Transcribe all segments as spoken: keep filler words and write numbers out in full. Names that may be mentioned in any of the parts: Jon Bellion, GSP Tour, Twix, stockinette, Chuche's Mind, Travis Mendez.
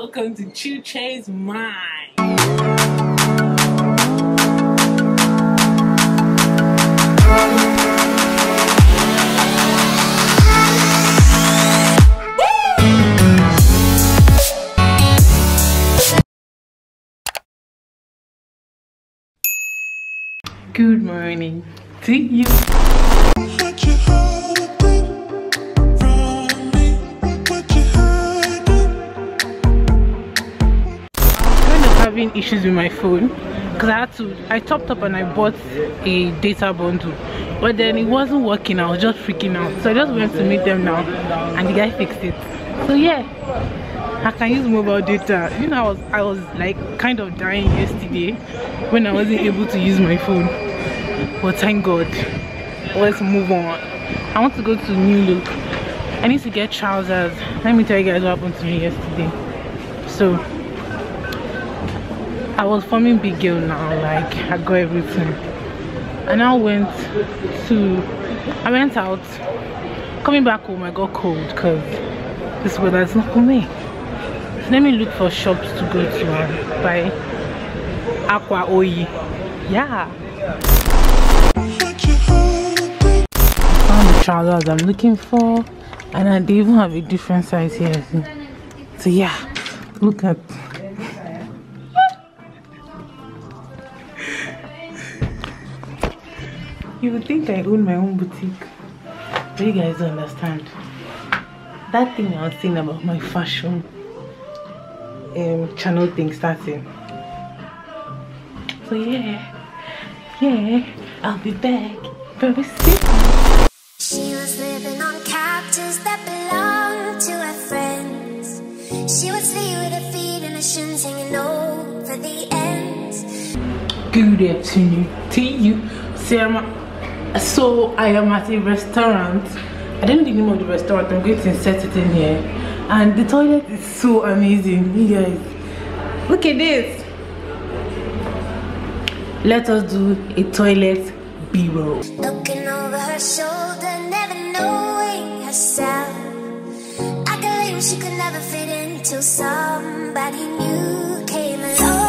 welcome to Chuche's Mind. Good morning to you. Issues with my phone because I had to I topped up and I bought a data bundle, but then it wasn't working. I was just freaking out, so I just went to meet them now and the guy fixed it. So yeah, I can use mobile data. You know, I was, I was like kind of dying yesterday when I wasn't able to use my phone, but thank God. Let's move on. I want to go to new look. I need to get trousers. Let me tell you guys what happened to me yesterday. So I was forming big girl now, like I got everything. I now went to, I went out, coming back home I got cold because this weather is not for me. So let me look for shops to go to and buy Akwa Oyi. Yeah. I found the trousers I'm looking for, and I, they even have a different size here. So, so yeah, look at. You would think I own my own boutique. But you guys don't understand. That thing I was saying about my fashion um, channel thing starting. So yeah, yeah, I'll be back very soon. She was living on couches that belonged to her friends. She was free with her feet and her shins hanging over the ends. Good afternoon to you. Sarah. So I am at a restaurant. I don't know the name of the restaurant. I'm going to insert it in here. And the toilet is so amazing, you guys. Look at this. Let us do a toilet B-roll. Looking over her shoulder, never knowing herself. I could leave, she could never fit into somebody new came along.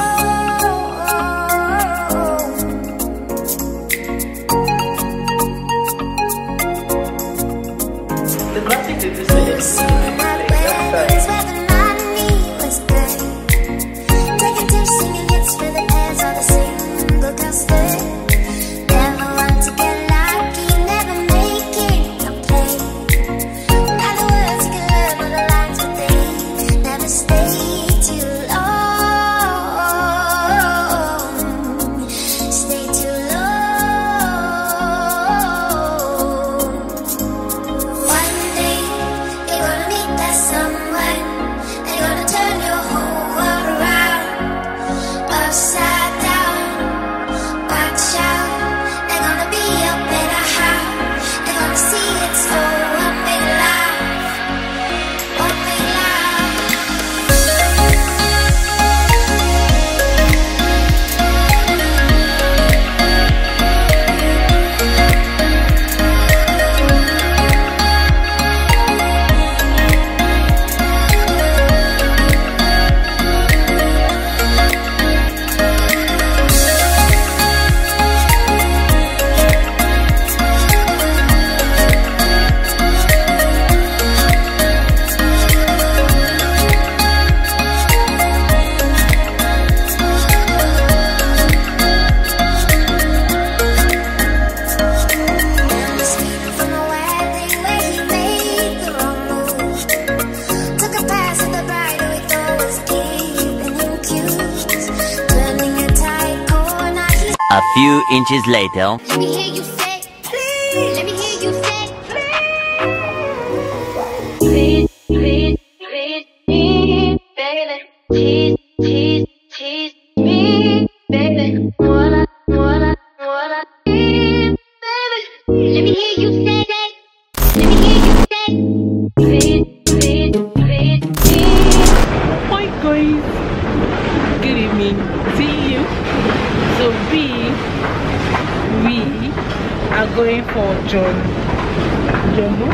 A few inches later. Let me hear you say, please. Let me hear you say, please. Please, please, please, baby. Tease, tease, tease me, baby. Wanna, wanna, wanna be, baby. Let me hear you say that. Let me hear you say, please, please, please, please. Hi guys. Good evening. See you. So we, we are going for Jon, Jumbo.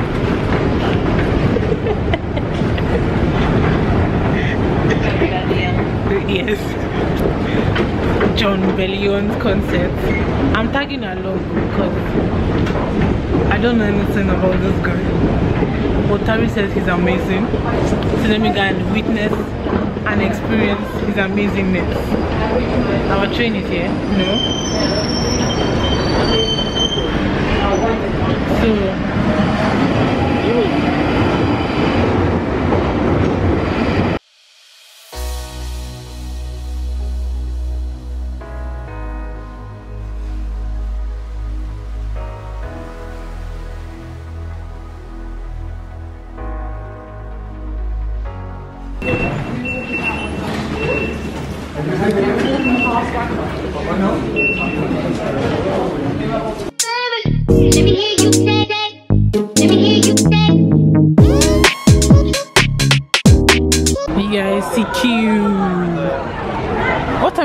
Yes, Jon Bellion's concert. I'm tagging along because I don't know anything about this guy, but Terry says he's amazing, so let me go and witness and experience his amazingness. Our train is here, no? So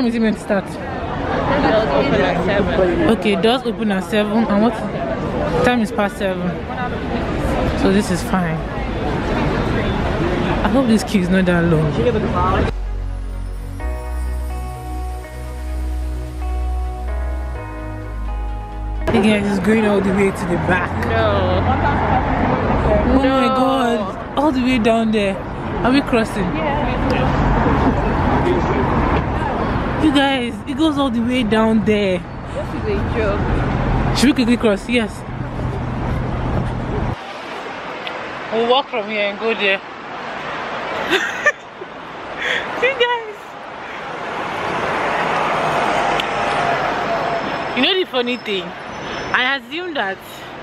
is it meant to start? Doors open at seven. Okay, doors open at seven, and what time is past seven? So this is fine. I hope this queue is not that long. Hey guys, it's going all the way to the back. No. Oh no. My god! All the way down there. Are we crossing? Yeah. You guys, it goes all the way down there. This is a joke. Should we quickly cross? Yes. We'll walk from here and go there. You guys. You know the funny thing? I assumed that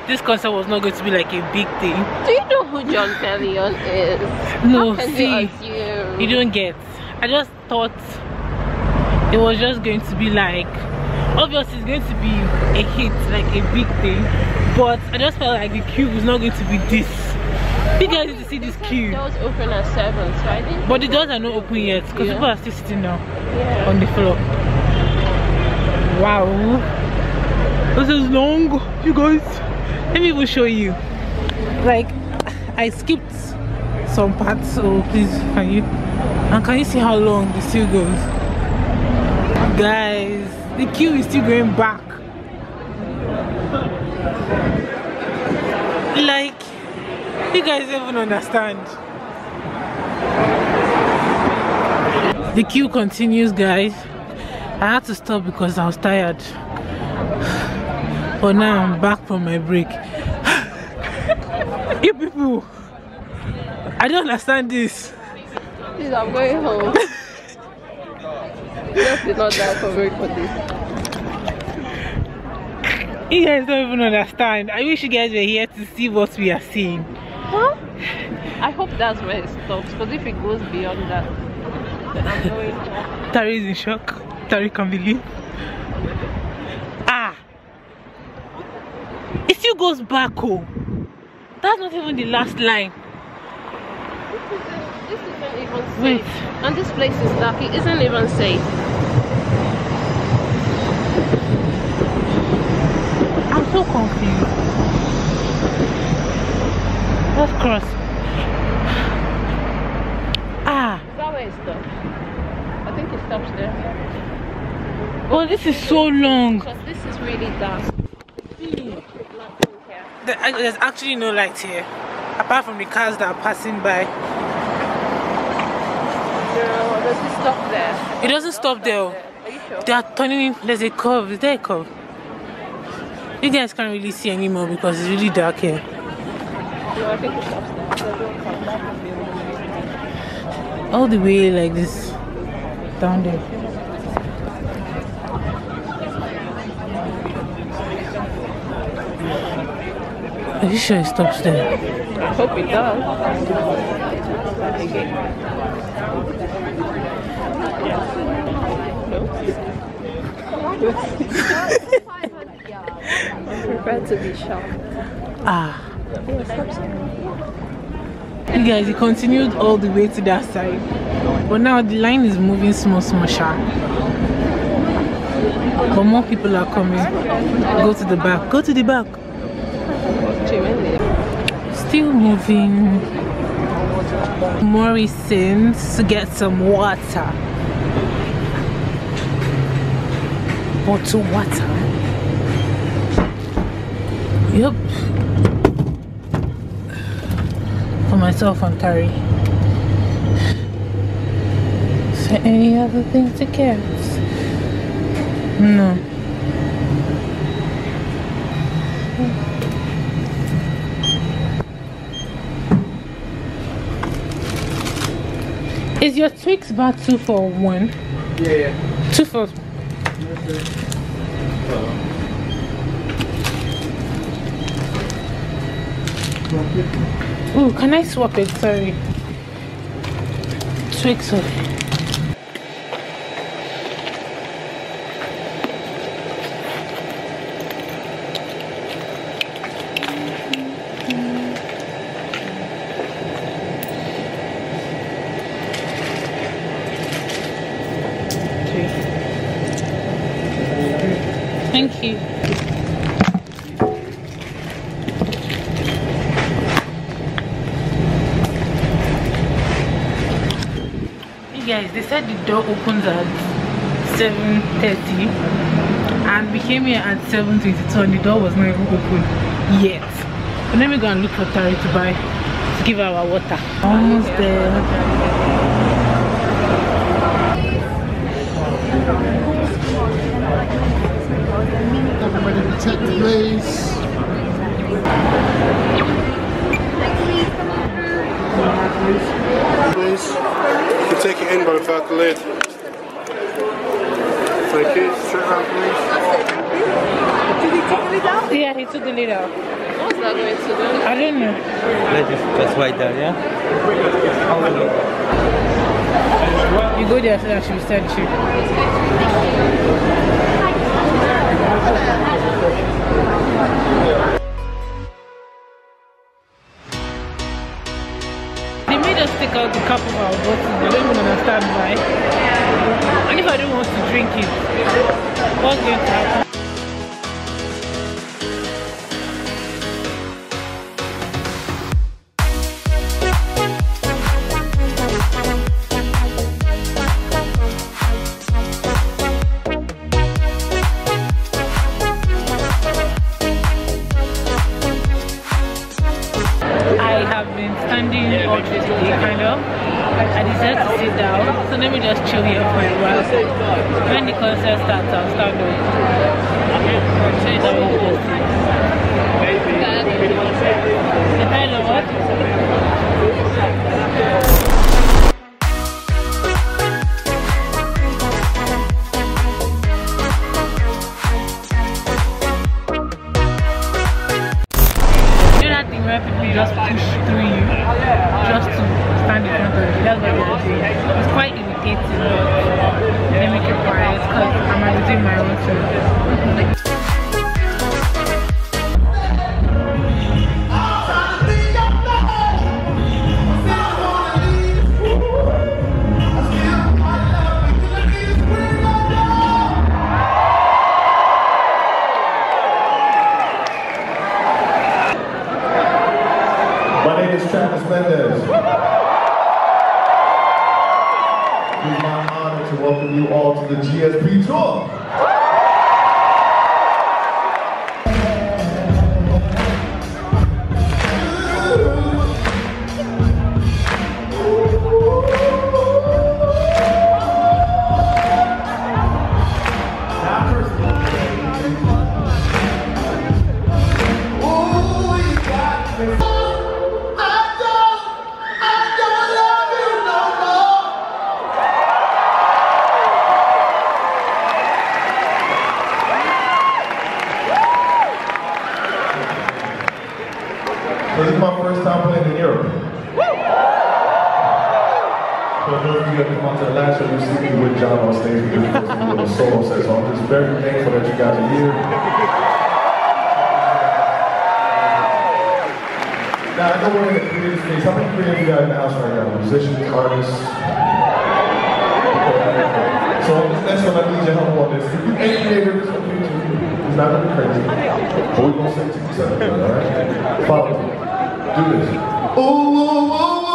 this concert was not going to be like a big thing. Do you know who Jon Bellion is? No, see, you don't get. I just thought it was just going to be like, obviously it's going to be a hit, like a big thing, but I just felt like the queue was not going to be this. You guys need to see this queue. The doors open at seven, so I didn't. But the doors are not open yet because yeah. People are still sitting down yeah. on the floor. Wow, this is long, you guys. Let me even show you. Like, I skipped some parts, so please can you and can you see how long the queue goes? Guys, the queue is still going back. Like, you guys don't even understand. The queue continues, guys. I had to stop because I was tired. But now I'm back from my break. You people, I don't understand this. Please, I'm going home. Not that covered for this. You guys don't even understand. I wish you guys were here to see what we are seeing. Huh? I hope that's where it stops, because if it goes beyond that, then I'm going to... Tari is in shock. Tari can't believe. Ah! It still goes back home. That's not even the last line. This isn't even safe. Wait. And this place is dark. It isn't even safe. I'm so confused. Let's cross. Ah. Is that where it stops? I think it stops there. Oh, this is so long. Because this is really dark. Really? There's actually no light here, apart from the cars that are passing by. No, does it stop there? It doesn't stop, stop there. There. Are you sure? They are turning. There's a curve. Is there a curve? You guys can't really see anymore because it's really dark here. No, I think it stops there. So don't come back. All the way like this, down there. Are you sure it stops there? I hope it does. Okay. I'm prepared to be shocked. Ah. You guys, it continued all the way to that side. But now the line is moving small, small, sharp. But more people are coming. Go to the back. Go to the back. Still moving. Morrison's to get some water. Bottled water. Yep. For myself and Tari. Is there any other thing to get? No. Is your Twix bar two for one? Yeah, yeah. Two for one. Okay. Uh-huh. Oh, can I swap it? Sorry. Twix or thank you. Hey guys, they said the door opens at seven thirty and we came here at seven twenty-two and the door was not even open yet. But let me go and look for Tari to buy, to give her our water. Almost there. Everybody protect the place. Please, you can take it in but without the lid. Take it, straight out please. Did he take the lid out? Yeah, he took the lid out. What's that going to do? I don't know. That's right there, yeah? You go there so that she will stand you. They made us take out the cup of our bottles. They don't even understand why. And if I don't want to drink it, what's going to happen? My name is Travis Mendez. It is my honor to welcome you all to the G S P Tour. Very thankful that you guys are here. Now, I know we're in the creative space. How many creative you guys in the house right now? Musicians, artists? So, next one, I need your help on this. If you ain't creative, it's not going to be crazy. But we're going to sing to each other, alright? Follow me. Do this. Ooh, ooh, ooh, ooh.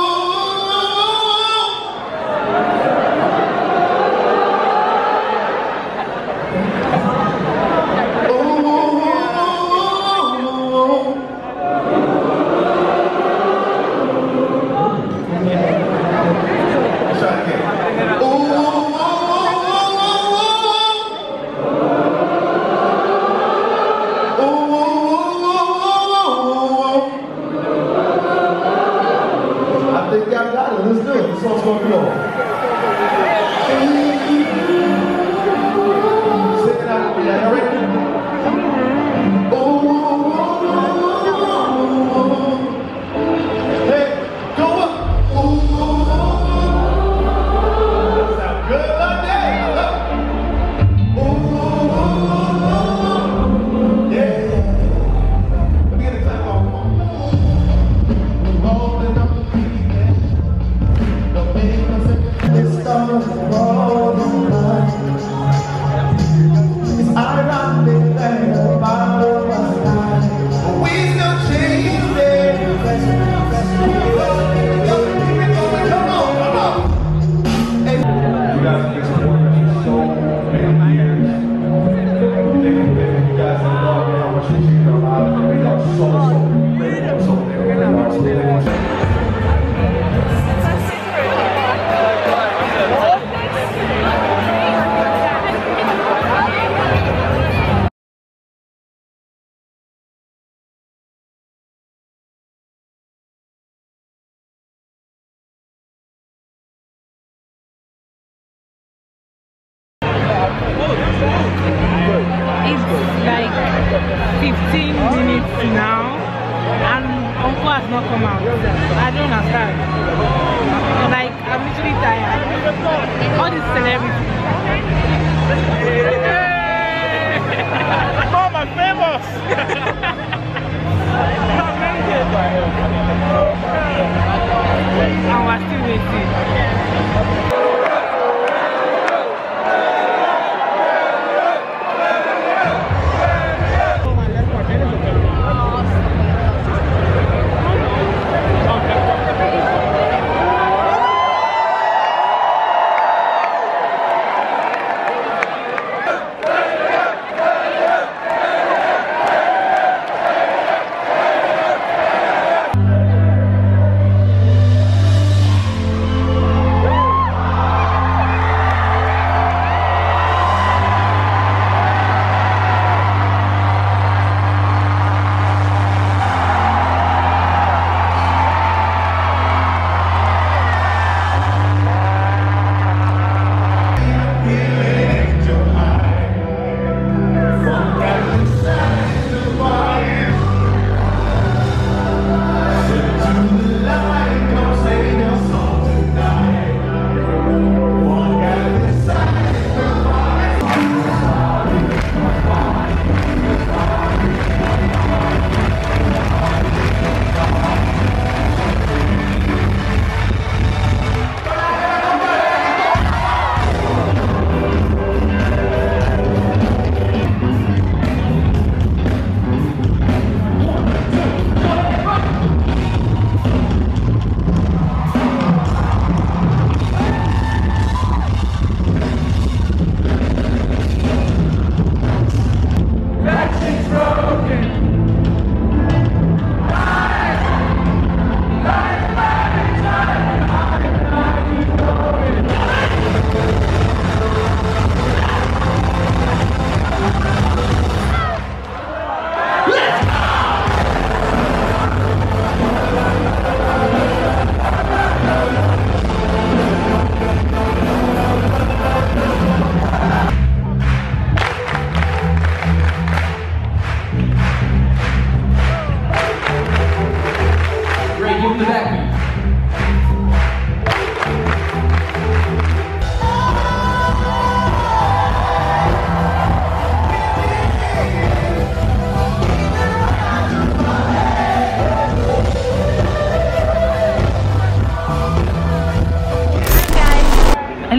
to now, and Uncle has not come out. I don't understand. Like, I'm literally tired. All this celebrity. Hey! Mom, I'm famous! And we're still waiting.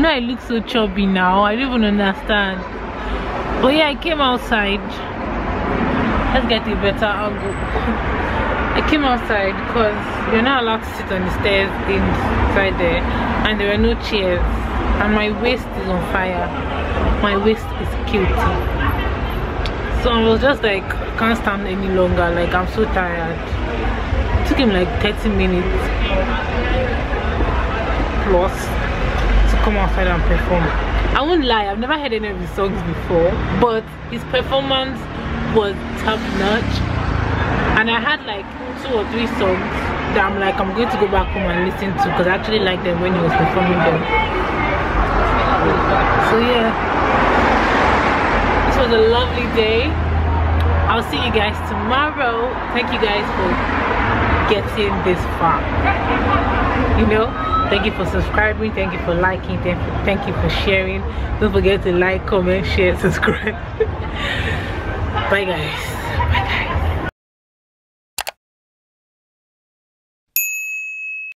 I look so chubby now, I don't even understand. But yeah, I came outside. Let's get a better angle. I came outside because you're not allowed to sit on the stairs inside there, and there are no chairs, and my waist is on fire. My waist is guilty. So I was just like, I can't stand any longer, like I'm so tired. It took him like thirty minutes plus come outside and perform. I won't lie, I've never heard any of his songs before, but his performance was top notch, and I had like two or three songs that I'm like, I'm going to go back home and listen to, because I actually liked them when he was performing them. So yeah, this was a lovely day. I'll see you guys tomorrow. Thank you guys for getting this far, you know. Thank you for subscribing, thank you for liking, thank you, thank you for sharing. Don't forget to like, comment, share, subscribe. Bye guys.